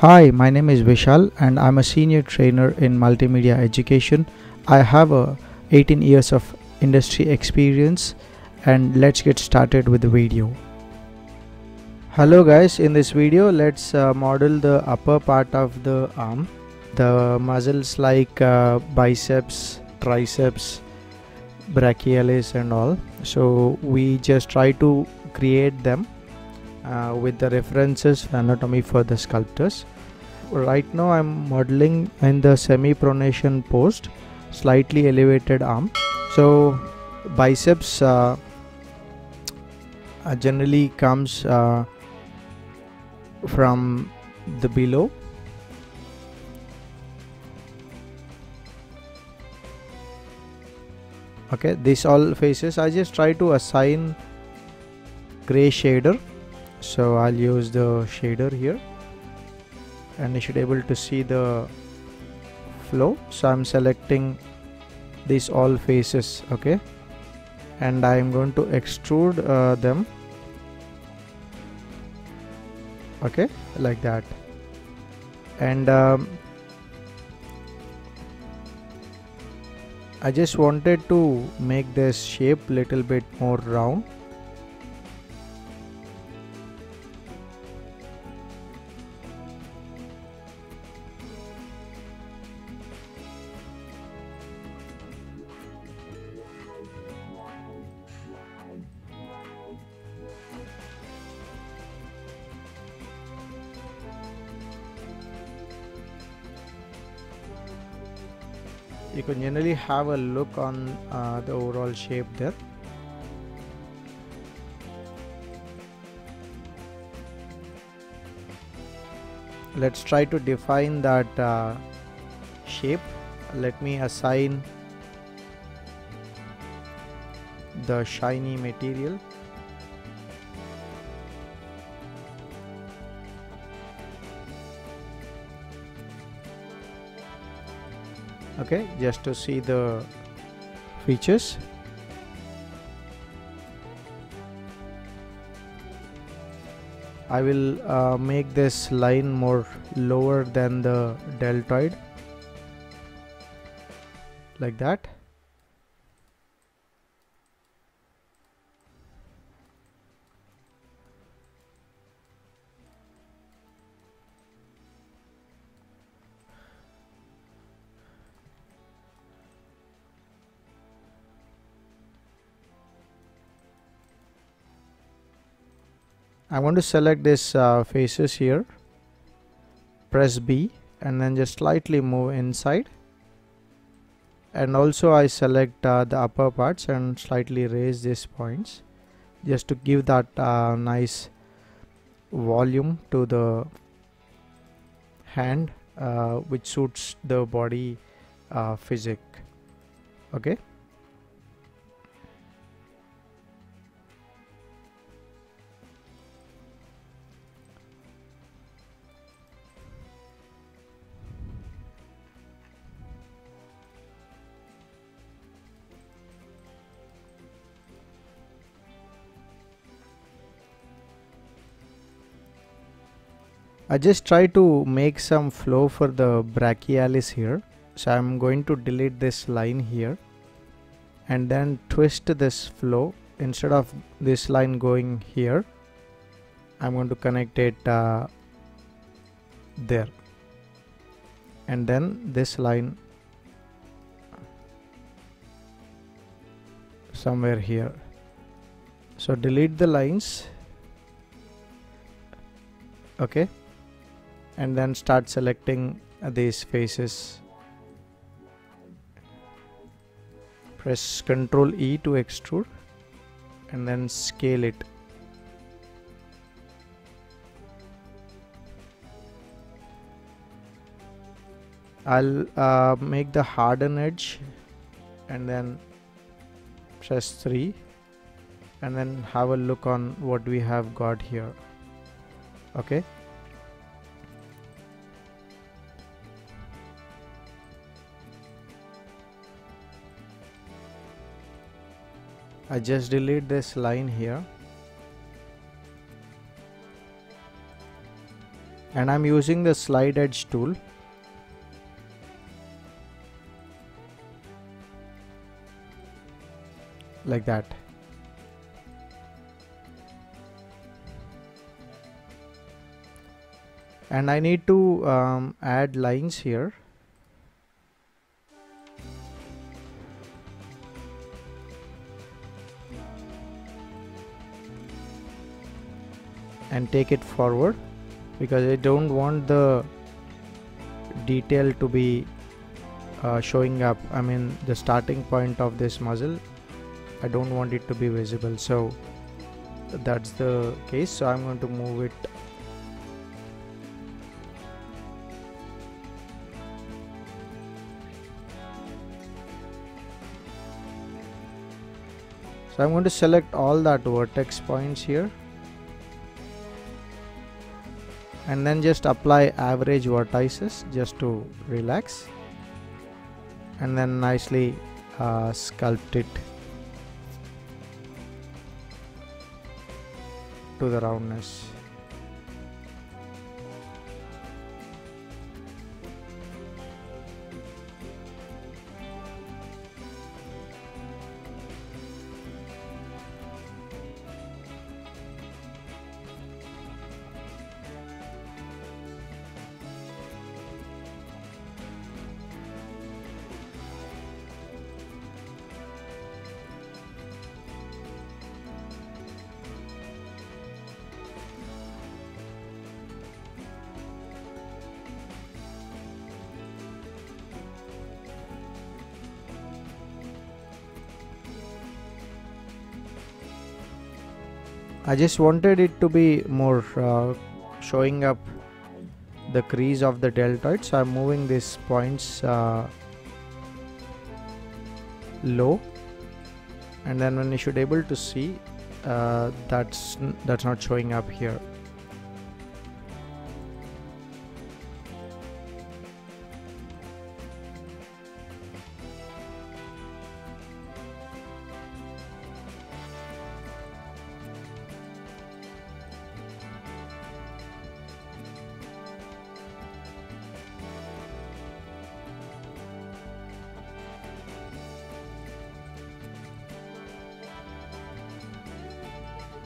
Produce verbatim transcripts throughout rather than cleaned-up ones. Hi, my name is Vishal and I'm a senior trainer in Multimedia Education. I have uh, eighteen years of industry experience, and let's get started with the video. Hello guys, in this video let's uh, model the upper part of the arm. The muscles like uh, biceps, triceps, brachialis and all. So we just try to create them Uh, with the references anatomy for the sculptors. Right now I'm modeling in the semi-pronation pose, slightly elevated arm. So biceps uh, generally comes uh, from the below, okay. These all faces I just try to assign gray shader. So I'll use the shader here and you should be able to see the flow. So I'm selecting these all faces, okay, and I'm going to extrude uh, them, okay, like that. And um, I just wanted to make this shape little bit more round. You can generally have a look on uh, the overall shape there. Let's try to define that uh, shape. Let me assign the shiny material. Okay, just to see the features. I will uh, make this line more lower than the deltoid, like that. I want to select this uh, faces here, press B and then just slightly move inside, and also I select uh, the upper parts and slightly raise these points just to give that uh, nice volume to the hand uh, which suits the body uh, physique, okay. I just try to make some flow for the brachialis here. So I'm going to delete this line here and then twist this flow. Instead of this line going here, I'm going to connect it uh, there, and then this line somewhere here. So delete the lines, okay, and then start selecting these faces. Press control E to extrude and then scale it. I'll uh, make the hardened edge and then press three and then have a look on what we have got here, okay. I just delete this line here and I'm using the slide edge tool. Like that. And I need to um, add lines here. And take it forward, because I don't want the detail to be uh, showing up. I mean, the starting point of this muscle, I don't want it to be visible. So that's the case. So I'm going to move it . So I'm going to select all that vertex points here and then just apply average vertices just to relax, and then nicely uh, sculpt it to the roundness. I just wanted it to be more uh, showing up the crease of the deltoid, so I'm moving these points uh, low, and then when you should able to see, uh, that's that's not showing up here.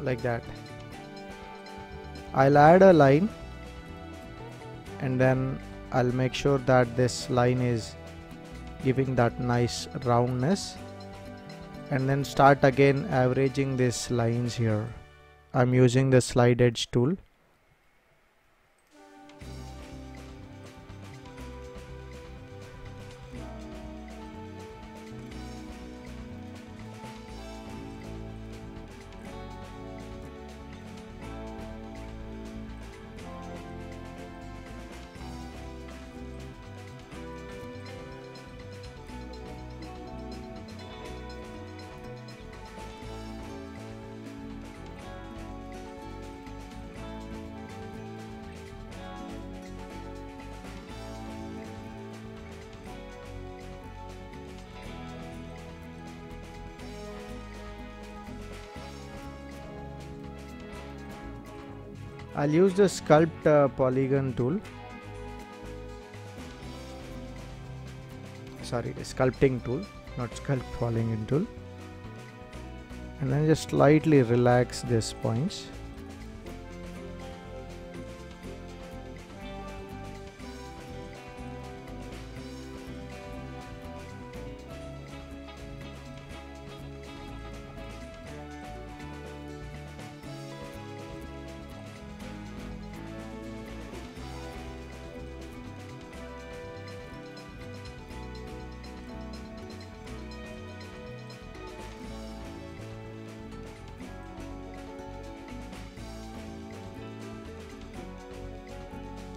Like that. I'll add a line, and then I'll make sure that this line is giving that nice roundness, and then start again averaging these lines here. I'm using the slide edge tool. I'll use the sculpt uh, polygon tool, sorry sculpting tool, not sculpt polygon tool, and then just slightly relax these points.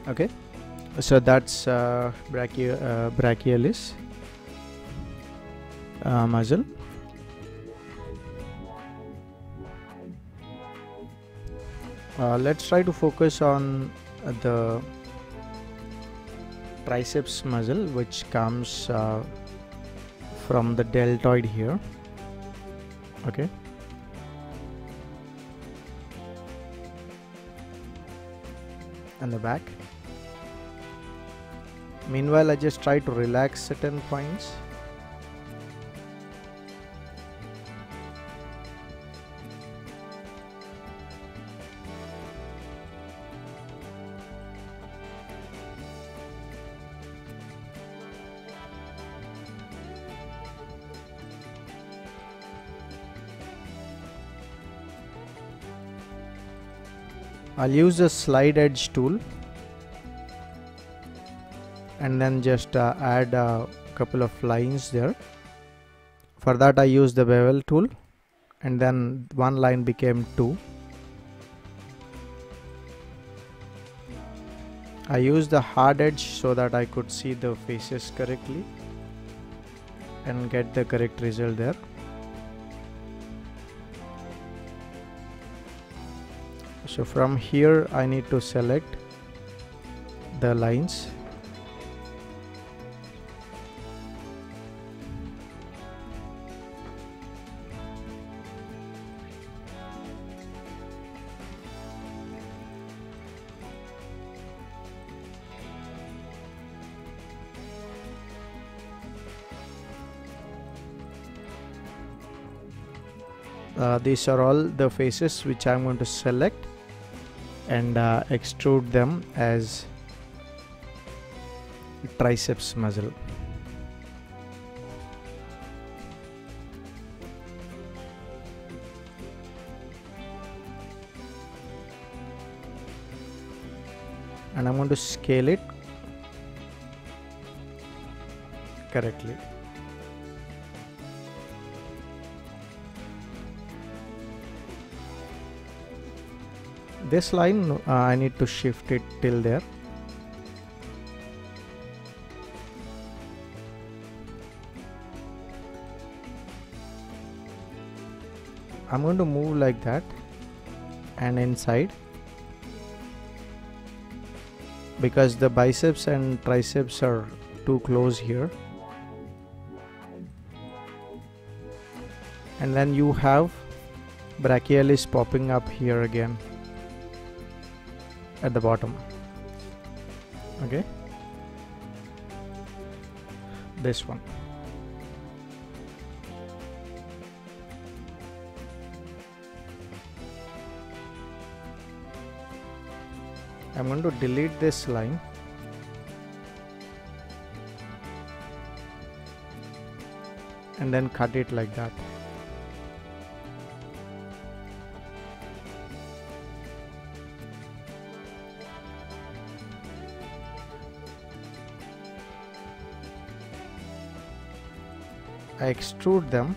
Okay, so that's uh, brachia, uh, brachialis uh, muscle. Uh, let's try to focus on uh, the triceps muscle, which comes uh, from the deltoid here. Okay. and the back. Meanwhile, I just try to relax certain points. I'll use a slide edge tool and then just uh, add a couple of lines there. For that I use the bevel tool and then one line became two. I use the hard edge so that I could see the faces correctly and get the correct result there. So from here I need to select the lines. Uh, these are all the faces which I'm going to select and uh, extrude them as triceps muscle. And I'm going to scale it correctly. This line, uh, I need to shift it till there. I'm going to move like that and inside, because the biceps and triceps are too close here. And then you have brachialis popping up here again at the bottom. Okay, this one. I'm going to delete this line. And then cut it like that. I extrude them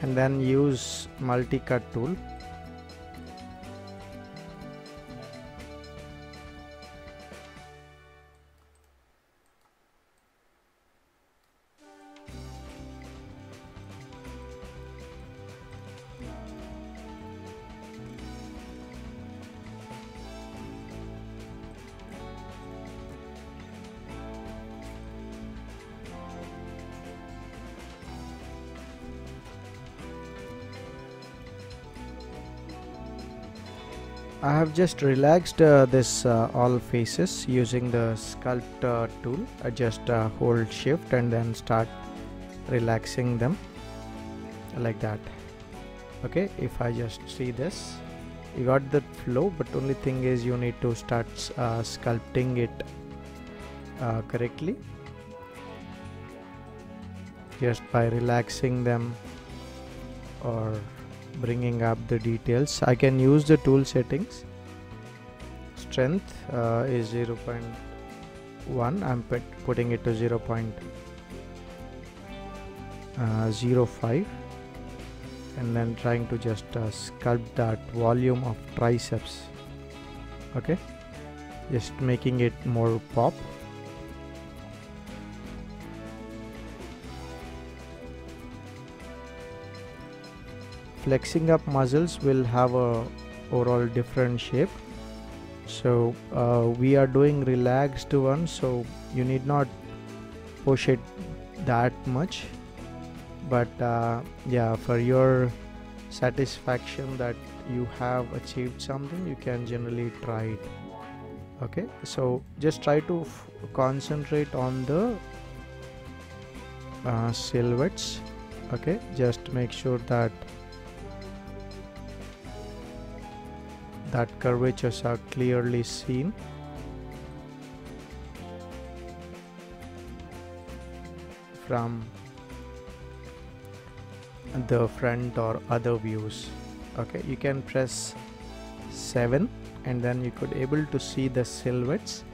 and then use multi-cut tool. I have just relaxed uh, this uh, all faces using the sculpt uh, tool. I just uh, hold shift and then start relaxing them like that. Okay, if I just see this, you got the flow, but only thing is you need to start uh, sculpting it uh, correctly, just by relaxing them or bringing up the details. I can use the tool settings. Strength uh, is zero point one. I'm put, putting it to zero point zero five and then trying to just uh, sculpt that volume of triceps. Okay, just making it more pop. Flexing up muscles will have a overall different shape. So uh, we are doing relaxed one, so you need not push it that much, but uh, yeah, for your satisfaction that you have achieved something, you can generally try it. Okay, so just try to f concentrate on the uh, silhouettes. Okay, just make sure that that curvatures are clearly seen. From the front or other views. Okay, you can press seven and then you could able to see the silhouettes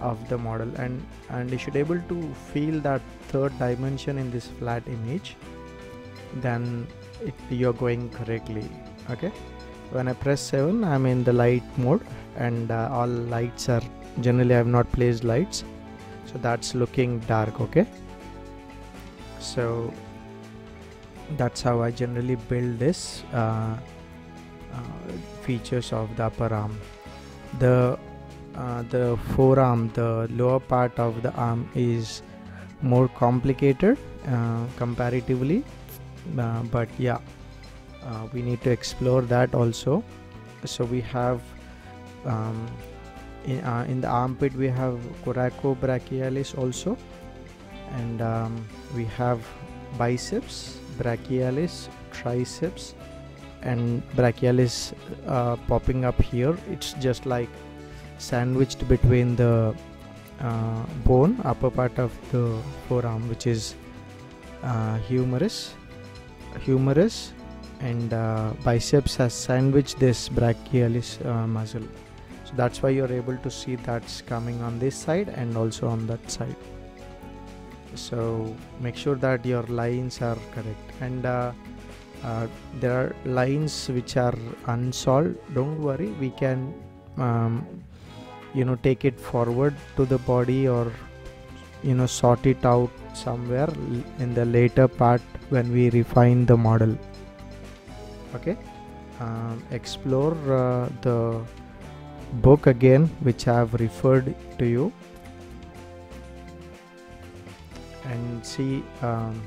of the model, and and you should able to feel that third dimension in this flat image. Then it, you're going correctly. Okay, when I press seven, I'm in the light mode, and uh, all lights are generally, I have not placed lights, so that's looking dark. Okay, so that's how I generally build this uh, uh, features of the upper arm. The uh, the forearm, the lower part of the arm, is more complicated uh, comparatively, uh, but yeah, uh, we need to explore that also. So we have um, in, uh, in the armpit we have coracobrachialis also, and um, we have biceps, brachialis, triceps, and brachialis uh, popping up here. It's just like sandwiched between the uh, bone, upper part of the forearm, which is uh, humerus humerus and uh, biceps has sandwiched this brachialis uh, muscle. So that's why you're able to see that's coming on this side and also on that side. So make sure that your lines are correct, and uh, uh, there are lines which are unsolved. Don't worry, we can um, you know take it forward to the body, or you know sort it out somewhere in the later part when we refine the model. Okay, um, explore uh, the book again, which I have referred to you, and see um,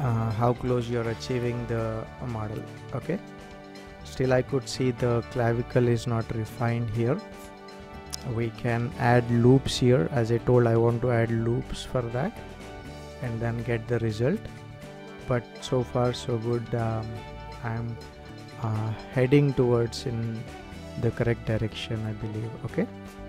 uh, how close you are achieving the model. Okay, still I could see the clavicle is not refined here. We can add loops here. As I told, I want to add loops for that and then get the result. But so far so good. um, I'm uh, heading towards in the correct direction, I believe. Okay.